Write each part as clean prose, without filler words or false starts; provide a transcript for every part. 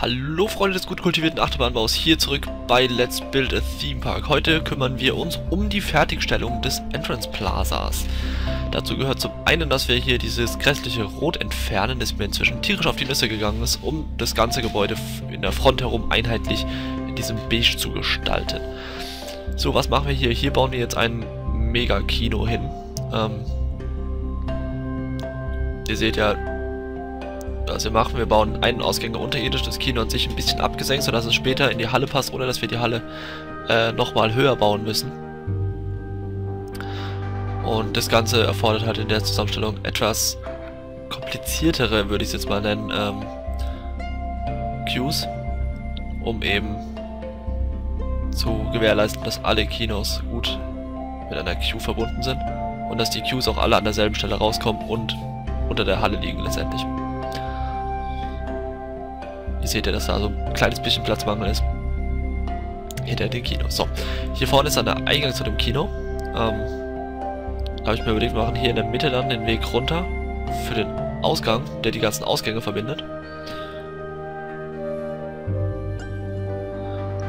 Hallo Freunde des gut kultivierten Achterbahnbaus, hier zurück bei Let's Build a Theme Park. Heute kümmern wir uns um die Fertigstellung des Entrance Plazas. Dazu gehört zum einen, dass wir hier dieses grässliche Rot entfernen, das mir inzwischen tierisch auf die Nüsse gegangen ist, um das ganze Gebäude in der Front herum einheitlich in diesem Beige zu gestalten. So, was machen wir hier? Hier bauen wir jetzt ein Mega-Kino hin. Ihr seht ja, was wir machen, wir bauen einen Ausgang unterirdisch, das Kino an sich ein bisschen abgesenkt, sodass es später in die Halle passt, ohne dass wir die Halle nochmal höher bauen müssen. Und das Ganze erfordert halt in der Zusammenstellung etwas kompliziertere, würde ich es jetzt mal nennen, Cues, um eben zu gewährleisten, dass alle Kinos gut mit einer Queue verbunden sind und dass die Queues auch alle an derselben Stelle rauskommen und unter der Halle liegen letztendlich. Ihr seht ja, dass da so ein kleines bisschen Platzmangel ist hinter dem Kino. So, hier vorne ist dann der Eingang zu dem Kino. Habe ich mir überlegt, wir machen hier in der Mitte dann den Weg runter für den Ausgang, der die ganzen Ausgänge verbindet.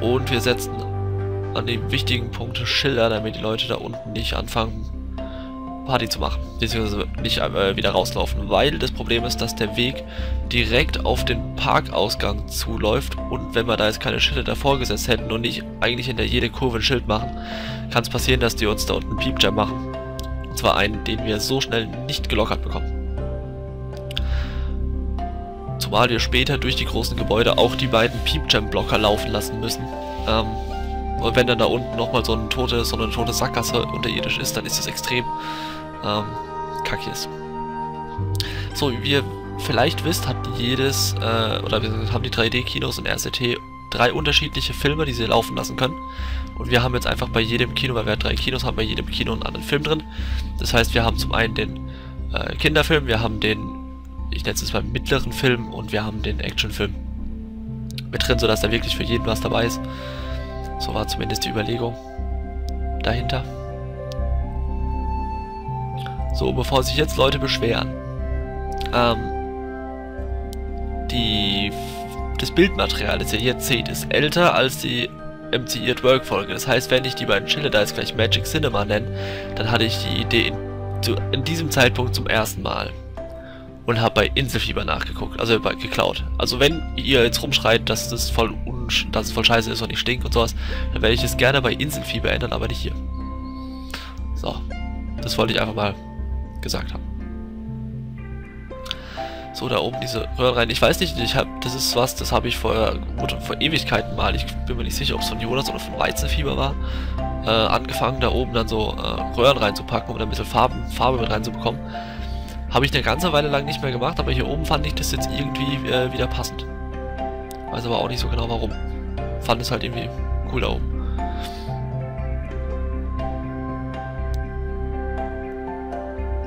Und wir setzen an die wichtigen Punkte Schilder, damit die Leute da unten nicht anfangen, Party zu machen, beziehungsweise nicht wieder rauslaufen, weil das Problem ist, dass der Weg direkt auf den Parkausgang zuläuft und wenn wir da jetzt keine Schilder davor gesetzt hätten und nicht eigentlich hinter jede Kurve ein Schild machen, kann es passieren, dass die uns da unten einen Piepjam machen. Und zwar einen, den wir so schnell nicht gelockert bekommen. Zumal wir später durch die großen Gebäude auch die beiden Piepjam-Blocker laufen lassen müssen. Und wenn dann da unten nochmal so eine tote Sackgasse unterirdisch ist, dann ist das extrem kacke ist. So, wie ihr vielleicht wisst, hat jedes, oder wir haben die 3D-Kinos und RCT 3 unterschiedliche Filme, die sie laufen lassen können. Und wir haben jetzt einfach bei jedem Kino, weil wir 3 Kinos haben, bei jedem Kino einen anderen Film drin. Das heißt, wir haben zum einen den Kinderfilm, wir haben den, ich nenne es jetzt mal mittleren Film und wir haben den Actionfilm mit drin, sodass da wirklich für jeden was dabei ist. So war zumindest die Überlegung dahinter. So, bevor sich jetzt Leute beschweren. Das Bildmaterial, das ihr jetzt seht, ist älter als die MC at Work Folge. Das heißt, wenn ich die beiden Schilder da jetzt gleich Magic Cinema nenne, dann hatte ich die Idee in diesem Zeitpunkt zum ersten Mal. Und habe bei Inselfieber nachgeguckt, also geklaut. Also wenn ihr jetzt rumschreit, dass das voll scheiße ist und ich stink und sowas, dann werde ich es gerne bei Inselfieber ändern, aber nicht hier. So, das wollte ich einfach mal gesagt haben. So, da oben diese Röhren rein. Ich weiß nicht, das ist was, das habe ich vor Ewigkeiten mal, ich bin mir nicht sicher, ob es von Jonas oder von Weizenfieber war, angefangen, da oben dann so Röhren reinzupacken, um da ein bisschen Farbe mit reinzubekommen. Habe ich eine ganze Weile lang nicht mehr gemacht, aber hier oben fand ich das jetzt irgendwie wieder passend. Weiß aber auch nicht so genau warum. Fand es halt irgendwie cool da oben.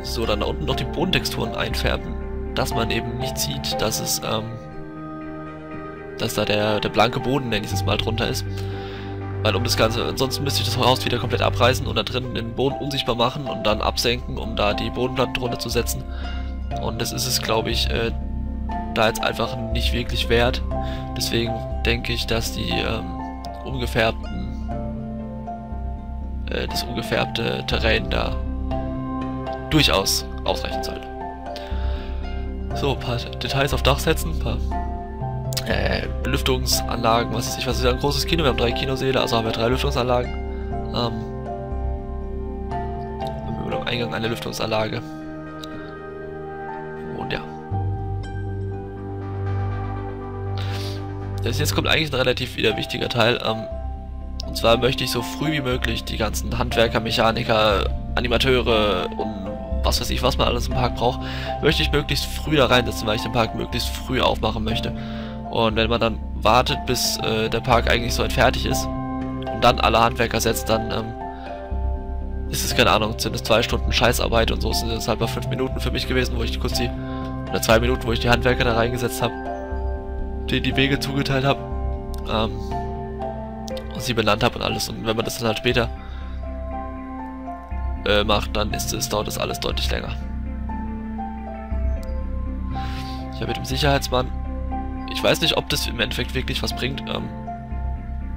So, dann da unten noch die Bodentexturen einfärben, dass man eben nicht sieht, dass es, dass da der blanke Boden, nenne ich es mal, drunter ist. Weil um das Ganze, ansonsten müsste ich das Haus wieder komplett abreißen und da drinnen den Boden unsichtbar machen und dann absenken, um da die Bodenplatten drunter zu setzen. Und das ist es, glaube ich, da jetzt einfach nicht wirklich wert. Deswegen denke ich, dass die das ungefärbte Terrain da durchaus ausreichen sollte. So, ein paar Details auf Dach setzen, ein paar Lüftungsanlagen, was weiß ich, was ist ein großes Kino, wir haben 3 Kinosäle, also haben wir 3 Lüftungsanlagen. Über dem Eingang eine Lüftungsanlage. Und ja. Jetzt kommt eigentlich ein relativ wieder wichtiger Teil. Und zwar möchte ich so früh wie möglich die ganzen Handwerker, Mechaniker, Animateure und was weiß ich, was man alles im Park braucht, möchte ich möglichst früh da reinsetzen, weil ich den Park möglichst früh aufmachen möchte. Und wenn man dann wartet, bis der Park eigentlich so weit fertig ist und dann alle Handwerker setzt, dann ist es, keine Ahnung, sind es 2 Stunden Scheißarbeit und so sind es halt mal 5 Minuten für mich gewesen, wo ich kurz die, oder 2 Minuten, wo ich die Handwerker da reingesetzt habe, denen die Wege zugeteilt habe, und sie benannt habe und alles. Und wenn man das dann halt später macht, dann dauert das alles deutlich länger. Ich habe mit dem Sicherheitsmann Ich weiß nicht, ob das im Endeffekt wirklich was bringt,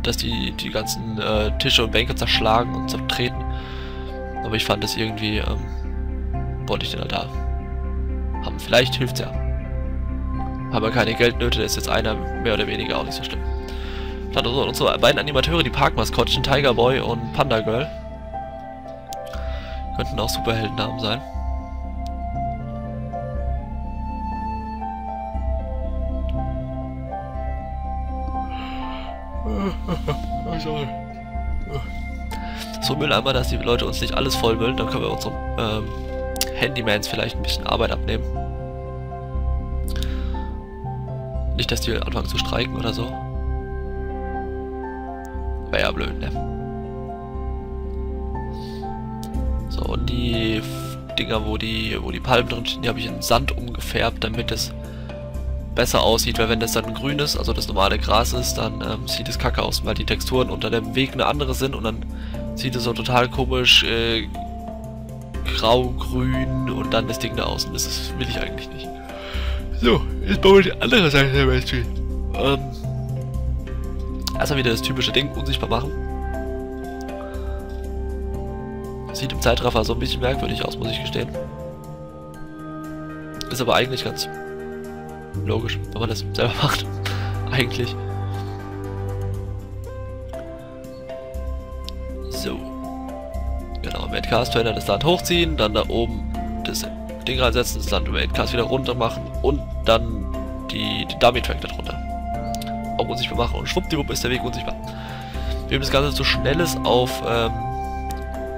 dass die ganzen Tische und Bänke zerschlagen und zertreten. Aber ich fand das irgendwie, wollte ich den halt da haben. Vielleicht hilft's ja. Haben wir keine Geldnöte, da ist jetzt einer mehr oder weniger auch nicht so schlimm. Dann unsere beiden Animateure, die Parkmaskottchen, Tiger Boy und Panda Girl. Könnten auch Superheldennamen sein. So Mülleimer, dass die Leute uns nicht alles vollmüllen, dann können wir unseren Handymans vielleicht ein bisschen Arbeit abnehmen. Nicht, dass die anfangen zu streiken oder so. Wäre ja blöd, ne? So, und die Dinger, wo die Palmen drin stehen, die habe ich in Sand umgefärbt, damit es besser aussieht, weil wenn das dann grün ist, also das normale Gras ist, dann sieht es kacke aus, weil die Texturen unter dem Weg eine andere sind und dann sieht es so total komisch grau-grün und dann das Ding da außen. Das will ich eigentlich nicht. So, jetzt bauen wir die andere Seite der Mainstream. Erstmal wieder das typische Ding, unsichtbar machen. Sieht im Zeitraffer so ein bisschen merkwürdig aus, muss ich gestehen. Ist aber eigentlich ganz logisch, wenn man das selber macht. Eigentlich. So. Genau, Maincast-Trainer das Land hochziehen, dann da oben das Ding reinsetzen, das Land im Maincast wieder runter machen und dann die Dummy-Track darunter. Auch unsichtbar machen und schwuppdiwupp ist der Weg unsichtbar. Wem das Ganze zu schnell ist, auf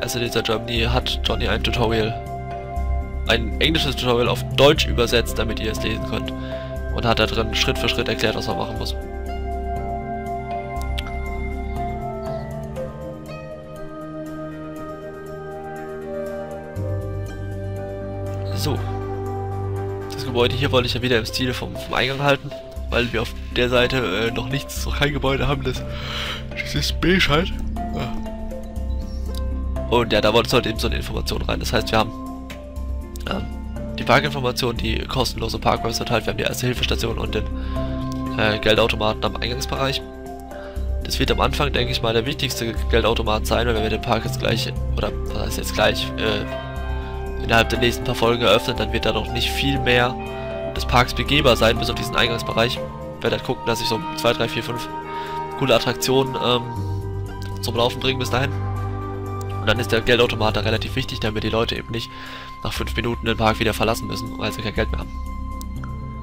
RCT3 Germany hat Johnny ein Tutorial, ein englisches Tutorial auf Deutsch übersetzt, damit ihr es lesen könnt. Und hat da drin Schritt für Schritt erklärt, was man machen muss. So. Das Gebäude hier wollte ich ja wieder im Stile vom Eingang halten, weil wir auf der Seite noch nichts, noch kein Gebäude haben, das ist beige halt. Und ja, da wollte es halt eben so eine Information rein. Das heißt, wir haben die Parkinformation, die kostenlose Parkwebsite halt, wir haben die Erste-Hilfe-Station und den Geldautomaten am Eingangsbereich. Das wird am Anfang, denke ich mal, der wichtigste Geldautomat sein, weil wenn wir den Park jetzt gleich, oder was heißt jetzt gleich, innerhalb der nächsten paar Folgen eröffnen, dann wird da noch nicht viel mehr des Parks begehbar sein, bis auf diesen Eingangsbereich. Ich werde halt gucken, dass ich so 2, 3, 4, 5 coole Attraktionen zum Laufen bringe bis dahin. Und dann ist der Geldautomat da relativ wichtig, damit die Leute eben nicht nach 5 Minuten den Park wieder verlassen müssen, weil sie kein Geld mehr haben.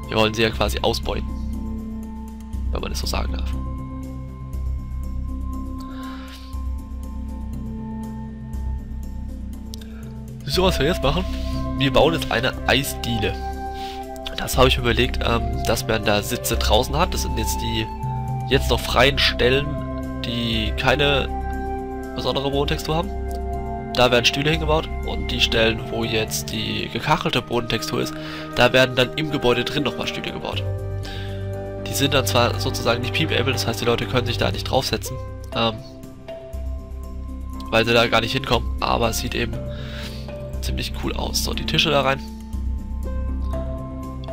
Wir wollen sie ja quasi ausbeuten. Wenn man das so sagen darf. So, was wir jetzt machen, wir bauen jetzt eine Eisdiele. Das habe ich mir überlegt, dass man da Sitze draußen hat. Das sind jetzt die jetzt noch freien Stellen, die keine besondere Bodentextur haben. Da werden Stühle hingebaut und die Stellen, wo jetzt die gekachelte Bodentextur ist, da werden dann im Gebäude drin nochmal Stühle gebaut. Die sind dann zwar sozusagen nicht peepable, das heißt die Leute können sich da nicht draufsetzen, weil sie da gar nicht hinkommen, aber es sieht eben ziemlich cool aus. So, die Tische da rein.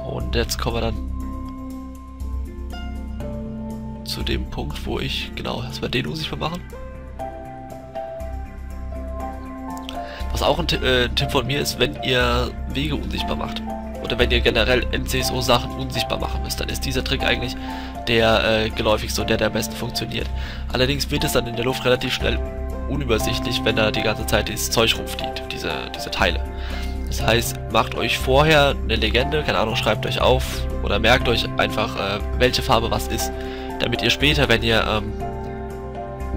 Und jetzt kommen wir dann zu dem Punkt, wo ich, genau, dass wir den unsichtbar machen. Was auch ein Tipp von mir ist, wenn ihr Wege unsichtbar macht oder wenn ihr generell NCSO-Sachen unsichtbar machen müsst, dann ist dieser Trick eigentlich der geläufigste und der am besten funktioniert. Allerdings wird es dann in der Luft relativ schnell unübersichtlich, wenn da die ganze Zeit dieses Zeug rumfliegt, diese Teile. Das heißt, macht euch vorher eine Legende, keine Ahnung, schreibt euch auf oder merkt euch einfach, welche Farbe was ist, damit ihr später, wenn ihr im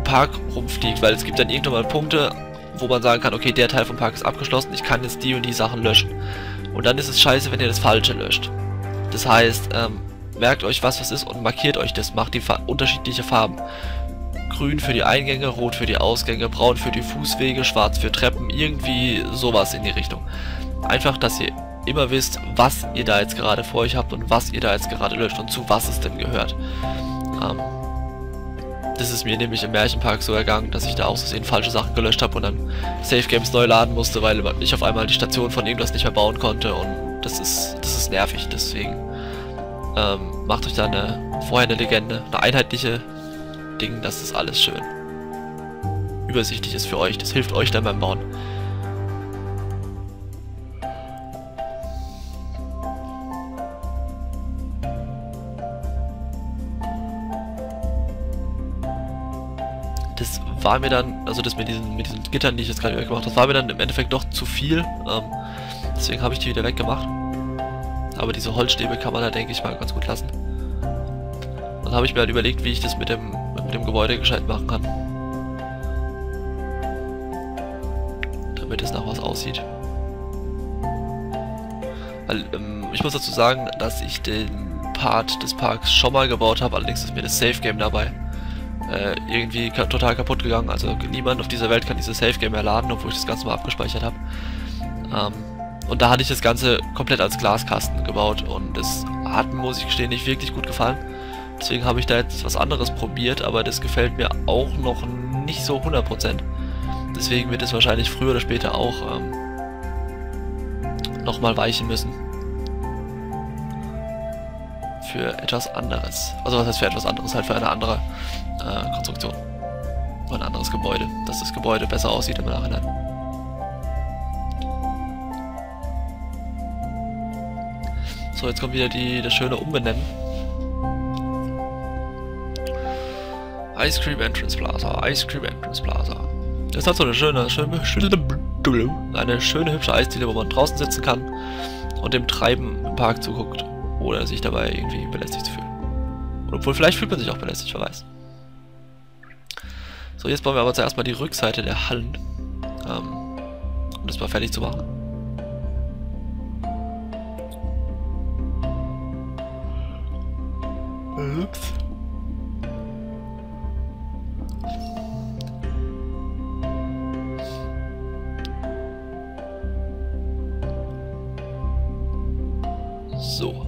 Park rumfliegt, weil es gibt dann irgendwann mal Punkte, wo man sagen kann, okay, der Teil vom Park ist abgeschlossen, ich kann jetzt die und die Sachen löschen. Und dann ist es scheiße, wenn ihr das Falsche löscht. Das heißt, merkt euch, was ist und markiert euch das. Macht die unterschiedliche Farben. Grün für die Eingänge, Rot für die Ausgänge, Braun für die Fußwege, Schwarz für Treppen, irgendwie sowas in die Richtung. Einfach, dass ihr immer wisst, was ihr da jetzt gerade vor euch habt und was ihr da jetzt gerade löscht und zu was es denn gehört. Das ist mir nämlich im Märchenpark so ergangen, dass ich da aus Versehen falsche Sachen gelöscht habe und dann Safe Games neu laden musste, weil ich auf einmal die Station von irgendwas nicht mehr bauen konnte und das ist nervig, deswegen Macht euch da vorher eine Legende, eine einheitliche Ding, das ist alles schön übersichtlich ist für euch, das hilft euch dann beim Bauen. Das war mir dann, also das mit diesen Gittern, die ich jetzt gerade weggemacht habe, das war mir dann im Endeffekt doch zu viel, deswegen habe ich die wieder weggemacht. Aber diese Holzstäbe kann man da, denke ich mal, ganz gut lassen. Dann habe ich mir halt überlegt, wie ich das mit dem Gebäude gescheit machen kann. Damit es nach was aussieht. Weil, ich muss dazu sagen, dass ich den Part des Parks schon mal gebaut habe, allerdings ist mir das Safe Game dabei irgendwie total kaputt gegangen. Also niemand auf dieser Welt kann dieses Safe Game mehr laden, obwohl ich das Ganze mal abgespeichert habe. Und da hatte ich das Ganze komplett als Glaskasten gebaut und das hat, muss ich gestehen, nicht wirklich gut gefallen. Deswegen habe ich da jetzt was anderes probiert, aber das gefällt mir auch noch nicht so 100%. Deswegen wird es wahrscheinlich früher oder später auch nochmal weichen müssen. Für etwas anderes. Also was heißt für etwas anderes? Halt für eine andere Konstruktion. Oder ein anderes Gebäude. Dass das Gebäude besser aussieht im Nachhinein. So, jetzt kommt wieder das schöne Umbenennen. Ice Cream Entrance Plaza, Ice Cream Entrance Plaza. Das hat so eine schöne hübsche Eisdiele, wo man draußen sitzen kann und dem Treiben im Park zuguckt, ohne sich dabei irgendwie belästigt zu fühlen. Obwohl, vielleicht fühlt man sich auch belästigt, wer weiß. So, jetzt bauen wir aber zuerst mal die Rückseite der Hallen, um das mal fertig zu machen. Ups. So.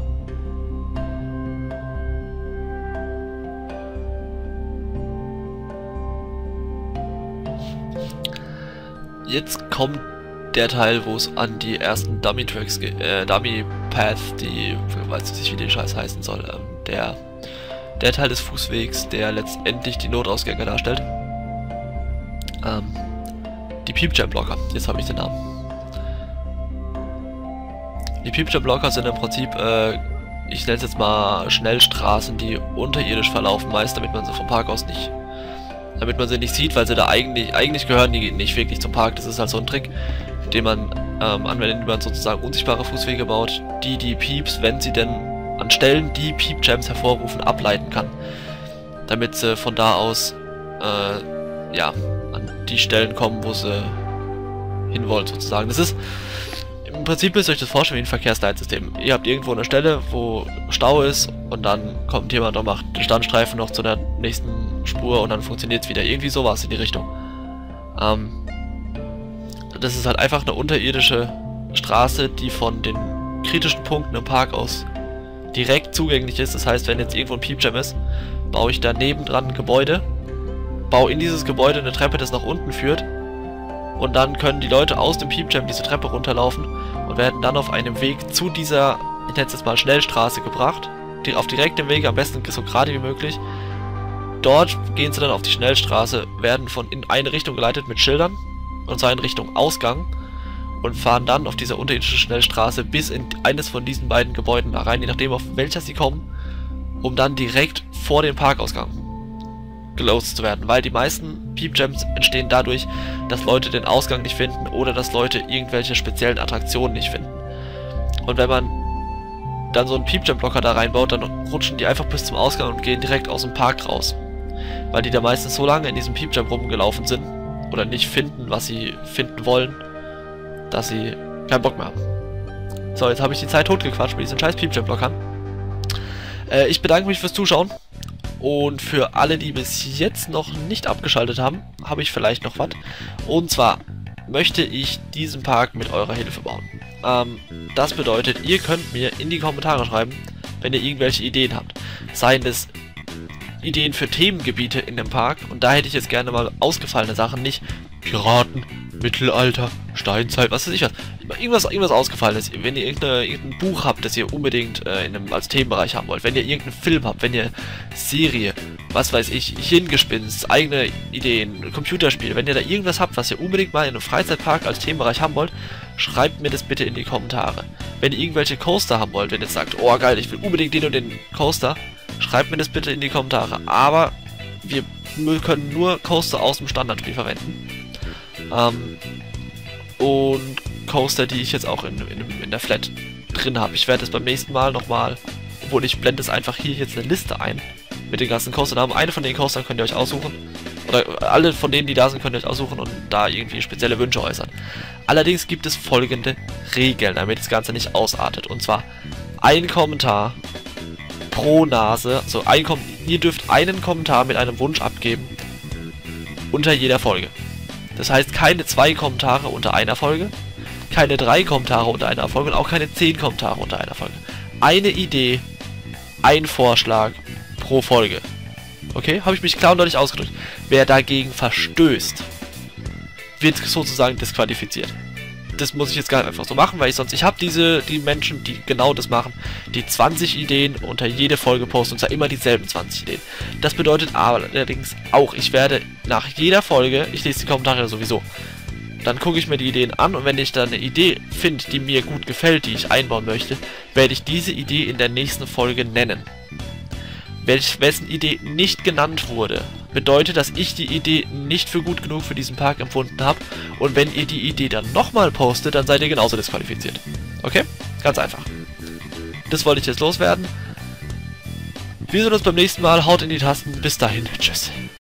Jetzt kommt der Teil, wo es an die ersten Dummy-Tracks geht, Dummy-Paths, die, weiß nicht, wie der Scheiß heißen soll, der Teil des Fußwegs, der letztendlich die Notausgänge darstellt. Die Peepjam-Blocker. Jetzt habe ich den Namen. Die Peepjam-Blocker sind im Prinzip, ich nenne es jetzt mal Schnellstraßen, die unterirdisch verlaufen, meist, damit man sie vom Park aus nicht, damit man sie nicht sieht, weil sie da eigentlich gehören die nicht wirklich zum Park. Das ist halt so ein Trick, den man anwendet, indem man sozusagen unsichtbare Fußwege baut, die Pieps, wenn sie denn an Stellen, die Peepjams hervorrufen, ableiten kann. Damit sie von da aus ja, an die Stellen kommen, wo sie hinwollen sozusagen. Das ist, im Prinzip müsst ihr euch das vorstellen wie ein Verkehrsleitsystem. Ihr habt irgendwo eine Stelle, wo Stau ist und dann kommt jemand und macht den Standstreifen noch zu der nächsten Spur und dann funktioniert es wieder. Irgendwie sowas in die Richtung. Das ist halt einfach eine unterirdische Straße, die von den kritischen Punkten im Park aus direkt zugänglich ist. Das heißt, wenn jetzt irgendwo ein Peepjam ist, baue ich daneben dran ein Gebäude, baue in dieses Gebäude eine Treppe, das nach unten führt und dann können die Leute aus dem Peepjam diese Treppe runterlaufen und werden dann auf einem Weg zu dieser, ich nenne es jetzt mal Schnellstraße gebracht, auf direktem Weg, am besten so gerade wie möglich. Dort gehen sie dann auf die Schnellstraße, werden in eine Richtung geleitet mit Schildern und zwar in Richtung Ausgang und fahren dann auf dieser unterirdischen Schnellstraße bis in eines von diesen beiden Gebäuden rein, je nachdem auf welches sie kommen, um dann direkt vor dem Parkausgang gelost zu werden, weil die meisten Peepjams entstehen dadurch, dass Leute den Ausgang nicht finden oder dass Leute irgendwelche speziellen Attraktionen nicht finden. Und wenn man dann so einen Peepjam-Blocker da reinbaut, dann rutschen die einfach bis zum Ausgang und gehen direkt aus dem Park raus, weil die da meistens so lange in diesem Peepjam rumgelaufen sind oder nicht finden, was sie finden wollen, dass sie keinen Bock mehr haben. So, jetzt habe ich die Zeit totgequatscht mit diesen scheiß Peepjam-Blockern. Ich bedanke mich fürs Zuschauen. Und für alle, die bis jetzt noch nicht abgeschaltet haben, habe ich vielleicht noch was. Und zwar möchte ich diesen Park mit eurer Hilfe bauen. Das bedeutet, ihr könnt mir in die Kommentare schreiben, wenn ihr irgendwelche Ideen habt. Seien es Ideen für Themengebiete in dem Park. Und da hätte ich jetzt gerne mal ausgefallene Sachen, nicht Piraten, Mittelalter, Steinzeit, was weiß ich was. Irgendwas ausgefallen ist. Wenn ihr irgendein Buch habt, das ihr unbedingt als Themenbereich haben wollt. Wenn ihr irgendeinen Film habt, wenn ihr Serie, was weiß ich, Hirngespinst, eigene Ideen, Computerspiele. Wenn ihr da irgendwas habt, was ihr unbedingt mal in einem Freizeitpark als Themenbereich haben wollt, schreibt mir das bitte in die Kommentare. Wenn ihr irgendwelche Coaster haben wollt, wenn ihr sagt, oh geil, ich will unbedingt den und den Coaster, schreibt mir das bitte in die Kommentare. Aber wir können nur Coaster aus dem Standardspiel verwenden. Und Coaster, die ich jetzt auch in der Flat drin habe. Ich werde es beim nächsten Mal nochmal, obwohl ich blende es einfach hier jetzt eine Liste ein mit den ganzen Coasternamen. Eine von den Coastern könnt ihr euch aussuchen. Oder alle von denen, die da sind, könnt ihr euch aussuchen und da irgendwie spezielle Wünsche äußern. Allerdings gibt es folgende Regeln, damit das Ganze nicht ausartet. Und zwar ein Kommentar pro Nase. Also ihr dürft einen Kommentar mit einem Wunsch abgeben unter jeder Folge. Das heißt, keine 2 Kommentare unter einer Folge, keine 3 Kommentare unter einer Folge und auch keine 10 Kommentare unter einer Folge. Eine Idee, ein Vorschlag pro Folge. Okay, habe ich mich klar und deutlich ausgedrückt. Wer dagegen verstößt, wird sozusagen disqualifiziert. Das muss ich jetzt gar einfach so machen, weil ich sonst... Ich habe die Menschen, die genau das machen, die 20 Ideen unter jede Folge posten, und zwar immer dieselben 20 Ideen. Das bedeutet allerdings auch, ich werde nach jeder Folge, ich lese die Kommentare sowieso, dann gucke ich mir die Ideen an und wenn ich dann eine Idee finde, die mir gut gefällt, die ich einbauen möchte, werde ich diese Idee in der nächsten Folge nennen. Wessen Idee nicht genannt wurde, bedeutet, dass ich die Idee nicht für gut genug für diesen Park empfunden habe. Und wenn ihr die Idee dann nochmal postet, dann seid ihr genauso disqualifiziert. Okay? Ganz einfach. Das wollte ich jetzt loswerden. Wir sehen uns beim nächsten Mal. Haut in die Tasten. Bis dahin. Tschüss.